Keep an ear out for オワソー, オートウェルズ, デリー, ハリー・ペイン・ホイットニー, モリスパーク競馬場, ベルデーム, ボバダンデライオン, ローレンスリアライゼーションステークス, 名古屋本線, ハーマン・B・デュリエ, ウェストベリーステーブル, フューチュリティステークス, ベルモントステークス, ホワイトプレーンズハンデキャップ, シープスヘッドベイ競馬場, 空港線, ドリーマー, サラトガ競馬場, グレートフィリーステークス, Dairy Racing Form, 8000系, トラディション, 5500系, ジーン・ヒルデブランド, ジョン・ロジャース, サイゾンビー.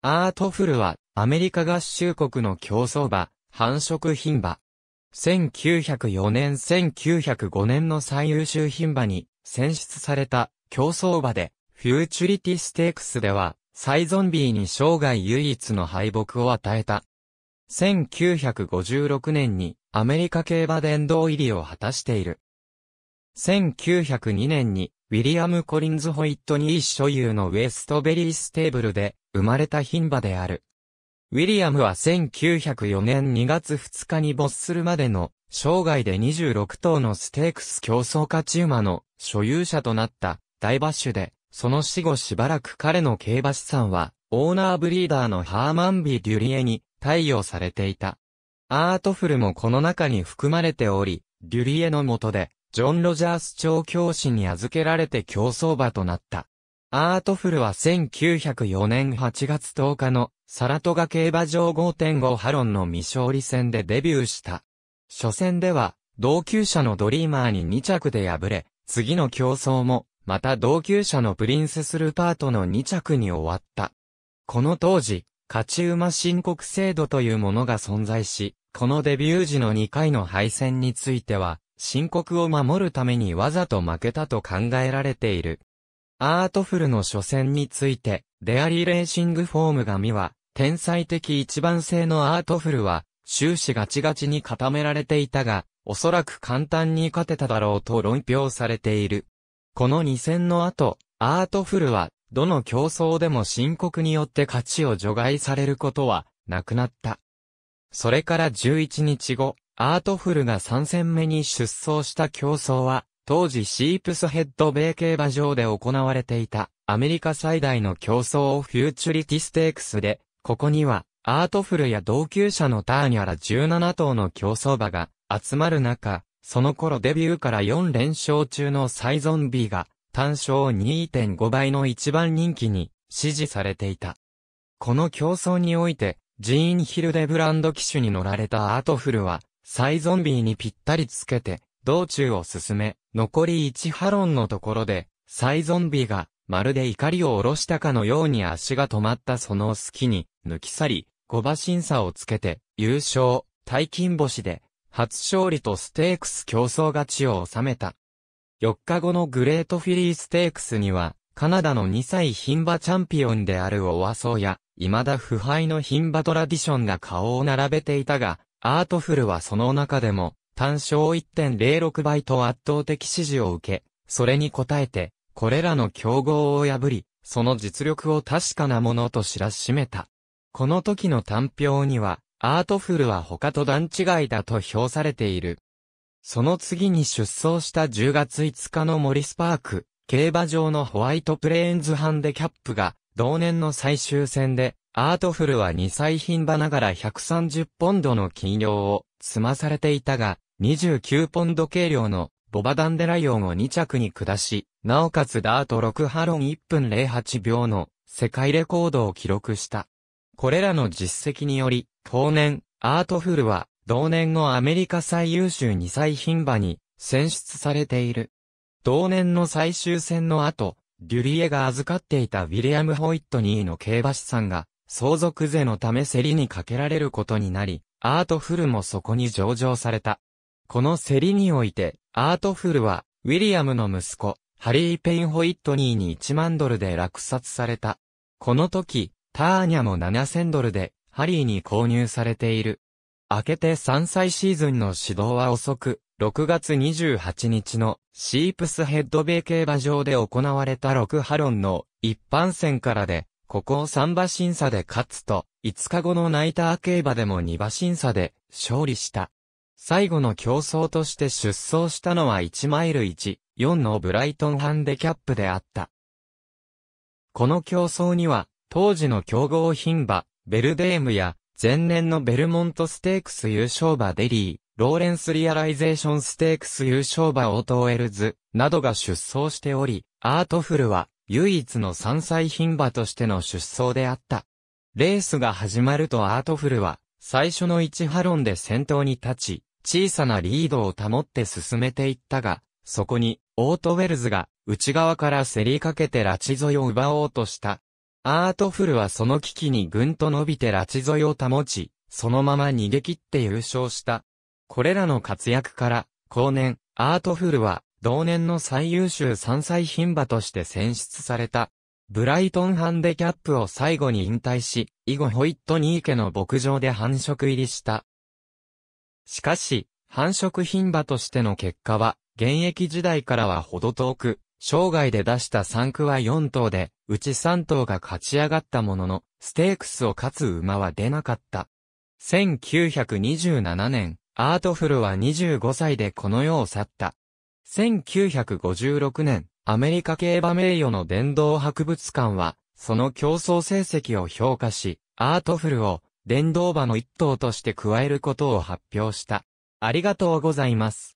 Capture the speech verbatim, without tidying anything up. アートフルは、アメリカ合衆国の競走馬、繁殖牝馬。せんきゅうひゃくよねん、せんきゅうひゃくごねんの最優秀牝馬に選出された競走馬で、フューチュリティステークスでは、サイゾンビーに生涯唯一の敗北を与えた。せんきゅうひゃくごじゅうろくねんにアメリカ競馬殿堂入りを果たしている。せんきゅうひゃくにねんにウィリアム・コリンズ・ホイットニー所有のウェストベリーステーブルで生まれた牝馬である。ウィリアムはせんきゅうひゃくよねんにがつふつかに没するまでの生涯でにじゅうろくとうのステークス競走勝ち馬の所有者となった大馬主で、その死後しばらく彼の競馬資産はオーナーブリーダーのハーマン・ビ・デュリエに貸与されていた。アートフルもこの中に含まれており、デュリエの下でジョン・ロジャース調教師に預けられて競走馬となった。アートフルはせんきゅうひゃくよねんはちがつとおかのサラトガ競馬場 ごてんご ハロンの未勝利戦でデビューした。初戦では同級者のドリーマーににちゃくで敗れ、次の競争もまた同級者のプリンセスルパートのにちゃくに終わった。この当時、勝ち馬申告制度というものが存在し、このデビュー時のにかいの敗戦については、申告を守るためにわざと負けたと考えられている。アートフルの初戦について、Dairy Racing Form紙は、天才的一番性のアートフルは、終始ガチガチに固められていたが、おそらく簡単に勝てただろうと論評されている。このに戦の後、アートフルは、どの競争でも申告によって勝ちを除外されることはなくなった。それからじゅういちにちご、アートフルがさんせんめに出走した競争は、当時シープスヘッド米競馬場で行われていたアメリカ最大の競争フューチュリティステークスで、ここにはアートフルや同級者のターニャらじゅうななとうの競走馬が集まる中、その頃デビューからよんれんしょう中のサイゾンビーが、単勝 にてんごばいの一番人気に支持されていた。この競争において、ジーン・ヒルデブランド騎手に乗られたアートフルは、サイゾンビーにぴったりつけて、道中を進め、残りいちハロンのところで、サイゾンビーが、まるで怒りを下ろしたかのように足が止まったその隙に、抜き去り、ごばしんさをつけて、優勝、大金星で、初勝利とステークス競争勝ちを収めた。よっかごのグレートフィリーステークスには、カナダのにさい牝馬チャンピオンであるオワソーや、未だ不敗の牝馬トラディションが顔を並べていたが、アートフルはその中でも、単勝 いってんぜろろくばいと圧倒的支持を受け、それに応えて、これらの競合を破り、その実力を確かなものと知らしめた。この時の単評には、アートフルは他と段違いだと評されている。その次に出走したじゅうがついつかのモリスパーク、競馬場のホワイトプレーンズハンデキャップが、同年の最終戦で、アートフルはにさい牝馬ながらひゃくさんじゅうポンドの金量を積まされていたが、にじゅうきゅうポンド軽量のボバダンデライオンをにちゃくに下し、なおかつダートろくハロンいっぷんぜろはちびょうの世界レコードを記録した。これらの実績により、後年、アートフルは、同年のアメリカ最優秀にさい牝馬に選出されている。同年の最終戦の後、デュリエが預かっていたウィリアム・ホイットニーの競馬資産が相続税のため競りにかけられることになり、アートフルもそこに上場された。この競りにおいて、アートフルはウィリアムの息子、ハリー・ペイン・ホイットニーにいちまんドルで落札された。この時、ターニャもななせんドルでハリーに購入されている。明けてさんさいシーズンの始動は遅く、ろくがつにじゅうはちにちのシープスヘッド米競馬場で行われたろくハロンの一般戦からで、ここをさんばしんさで勝つと、いつかごのナイター競馬でもにばしんさで勝利した。最後の競争として出走したのはいちマイル いちよん のブライトンハンデキャップであった。この競争には、当時の強豪牝馬、ベルデームや、前年のベルモントステークス優勝馬デリー、ローレンスリアライゼーションステークス優勝馬オートウェルズなどが出走しており、アートフルは唯一のさんさい牝馬としての出走であった。レースが始まるとアートフルは最初のいちハロンで先頭に立ち、小さなリードを保って進めていったが、そこにオートウェルズが内側から競りかけてラチ沿いを奪おうとした。アートフルはその危機にぐんと伸びてラチ沿いを保ち、そのまま逃げ切って優勝した。これらの活躍から、後年、アートフルは、同年の最優秀さんさい牝馬として選出された。ブライトンハンデキャップを最後に引退し、以後ホイットニー家の牧場で繁殖入りした。しかし、繁殖牝馬としての結果は、現役時代からは程遠く、生涯で出したさん区はよん頭で、うちさん頭が勝ち上がったものの、ステークスを勝つ馬は出なかった。せんきゅうひゃくにじゅうななねん、アートフルはにじゅうごさいでこの世を去った。せんきゅうひゃくごじゅうろくねん、アメリカ競馬名誉の殿堂博物館は、その競争成績を評価し、アートフルを、殿堂馬の一頭として加えることを発表した。ありがとうございます。